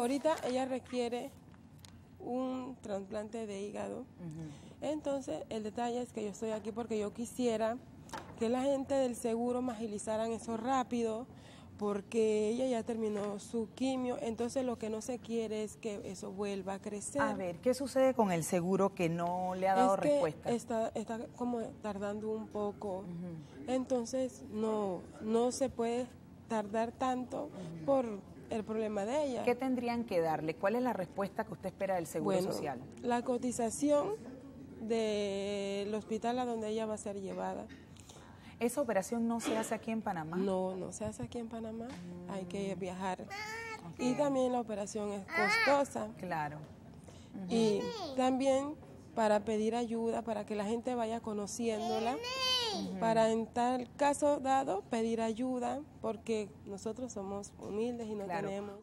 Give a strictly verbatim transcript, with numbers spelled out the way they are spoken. ahorita ella requiere un trasplante de hígado. Uh-huh. Entonces, el detalle es que yo estoy aquí porque yo quisiera que la gente del seguro me agilizaran eso rápido, porque ella ya terminó su quimio, entonces lo que no se quiere es que eso vuelva a crecer. A ver, ¿qué sucede con el seguro que no le ha dado es que respuesta? Está, está como tardando un poco, uh-huh. entonces no, no se puede tardar tanto uh-huh. por el problema de ella. ¿Qué tendrían que darle? ¿Cuál es la respuesta que usted espera del Seguro bueno, Social? La cotización del hospital a donde ella va a ser llevada. ¿Esa operación no se hace aquí en Panamá? No, no se hace aquí en Panamá. Mm. Hay que viajar. Okay. Y también la operación es costosa. Claro. Uh-huh. Y también para pedir ayuda, para que la gente vaya conociéndola, uh-huh. para en tal caso dado pedir ayuda, porque nosotros somos humildes y no claro. tenemos...